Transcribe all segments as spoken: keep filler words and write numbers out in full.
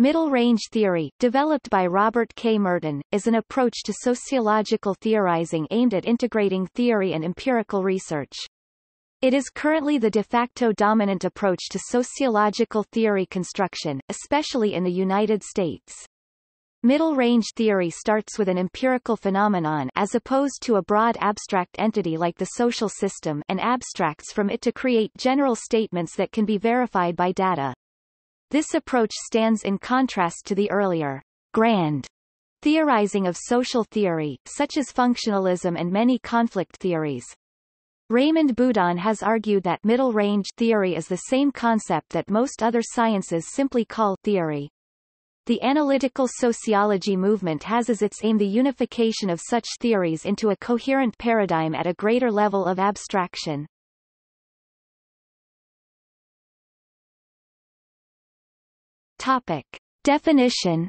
Middle-range theory, developed by Robert K. Merton, is an approach to sociological theorizing aimed at integrating theory and empirical research. It is currently the de facto dominant approach to sociological theory construction, especially in the United States. Middle-range theory starts with an empirical phenomenon as opposed to a broad abstract entity like the social system and abstracts from it to create general statements that can be verified by data. This approach stands in contrast to the earlier, grand, theorizing of social theory, such as functionalism and many conflict theories. Raymond Boudon has argued that middle-range theory is the same concept that most other sciences simply call theory. The analytical sociology movement has as its aim the unification of such theories into a coherent paradigm at a greater level of abstraction. Topic. Definition.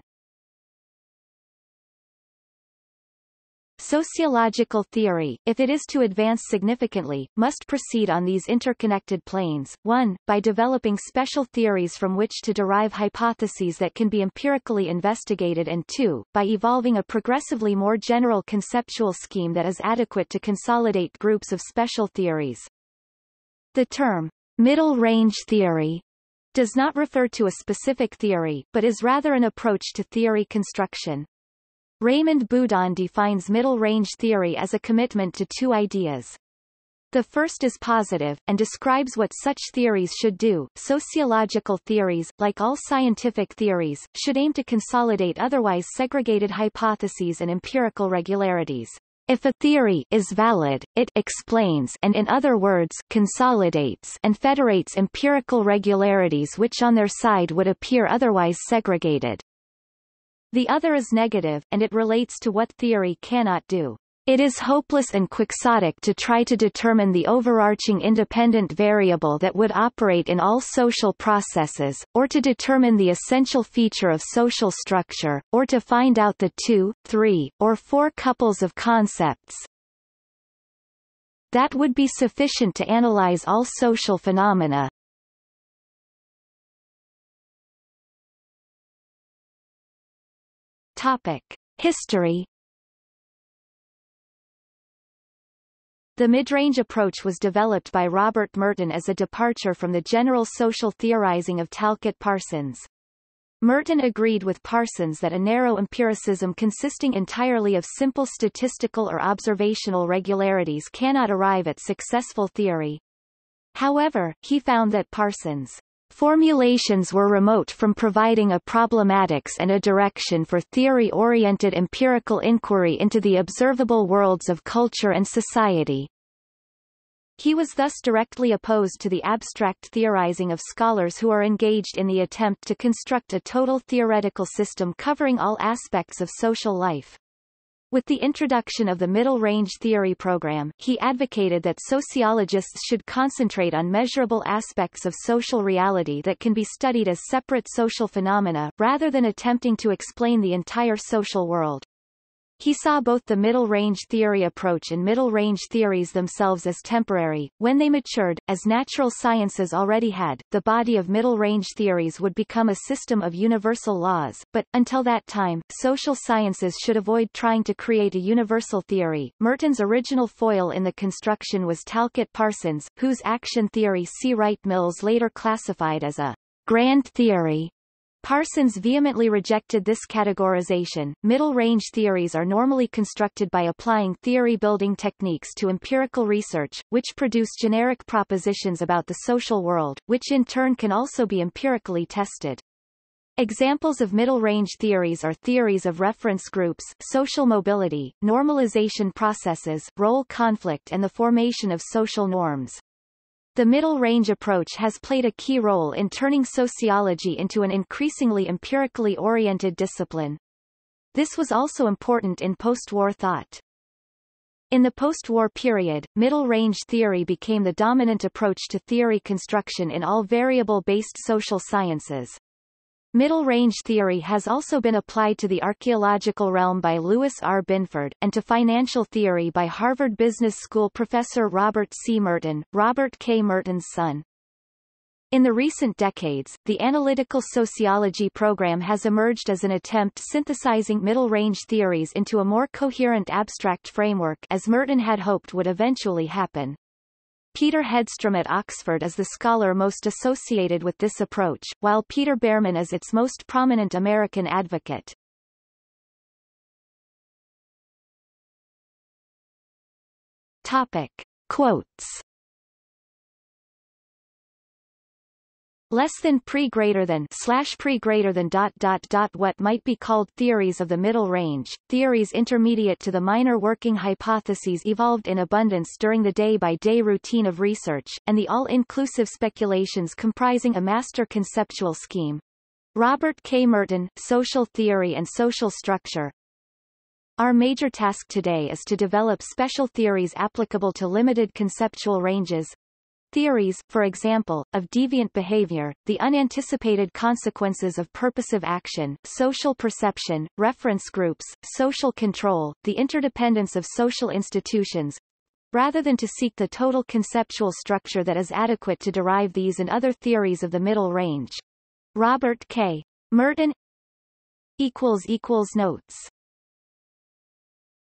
Sociological theory, if it is to advance significantly, must proceed on these interconnected planes. one. By developing special theories from which to derive hypotheses that can be empirically investigated, and two. By evolving a progressively more general conceptual scheme that is adequate to consolidate groups of special theories. The term, middle-range theory, does not refer to a specific theory, but is rather an approach to theory construction. Raymond Boudon defines middle-range theory as a commitment to two ideas. The first is positive, and describes what such theories should do. Sociological theories, like all scientific theories, should aim to consolidate otherwise segregated hypotheses and empirical regularities. If a theory is valid, it explains and, in other words, consolidates and federates empirical regularities which on their side would appear otherwise segregated. The other is negative, and it relates to what theory cannot do. It is hopeless and quixotic to try to determine the overarching independent variable that would operate in all social processes, or to determine the essential feature of social structure, or to find out the two, three, or four couples of concepts that would be sufficient to analyze all social phenomena. Topic. History. The mid-range approach was developed by Robert Merton as a departure from the general social theorizing of Talcott Parsons. Merton agreed with Parsons that a narrow empiricism consisting entirely of simple statistical or observational regularities cannot arrive at successful theory. However, he found that Parsons' formulations were remote from providing a problematics and a direction for theory-oriented empirical inquiry into the observable worlds of culture and society. He was thus directly opposed to the abstract theorizing of scholars who are engaged in the attempt to construct a total theoretical system covering all aspects of social life. With the introduction of the middle-range theory program, he advocated that sociologists should concentrate on measurable aspects of social reality that can be studied as separate social phenomena, rather than attempting to explain the entire social world. He saw both the middle-range theory approach and middle-range theories themselves as temporary. When they matured, as natural sciences already had, the body of middle-range theories would become a system of universal laws, but, until that time, social sciences should avoid trying to create a universal theory. Merton's original foil in the construction was Talcott Parsons, whose action theory C. Wright Mills later classified as a grand theory. Parsons vehemently rejected this categorization. Middle-range theories are normally constructed by applying theory-building techniques to empirical research, which produce generic propositions about the social world, which in turn can also be empirically tested. Examples of middle-range theories are theories of reference groups, social mobility, normalization processes, role conflict, and the formation of social norms. The middle-range approach has played a key role in turning sociology into an increasingly empirically oriented discipline. This was also important in post-war thought. In the post-war period, middle-range theory became the dominant approach to theory construction in all variable-based social sciences. Middle-range theory has also been applied to the archaeological realm by Louis R. Binford, and to financial theory by Harvard Business School professor Robert C. Merton, Robert K. Merton's son. In the recent decades, the analytical sociology program has emerged as an attempt synthesizing middle-range theories into a more coherent abstract framework, as Merton had hoped would eventually happen. Peter Hedström at Oxford is the scholar most associated with this approach, while Peter Bearman is its most prominent American advocate. Topic. Quotes. Less than pre greater than slash pre greater than dot dot dot what might be called theories of the middle range, theories intermediate to the minor working hypotheses evolved in abundance during the day-by-day routine of research, and the all-inclusive speculations comprising a master conceptual scheme. Robert K. Merton, Social Theory and Social Structure. Our major task today is to develop special theories applicable to limited conceptual ranges. Theories, for example, of deviant behavior, the unanticipated consequences of purposive action, social perception, reference groups, social control, the interdependence of social institutions, rather than to seek the total conceptual structure that is adequate to derive these and other theories of the middle range. Robert K. Merton equals equals notes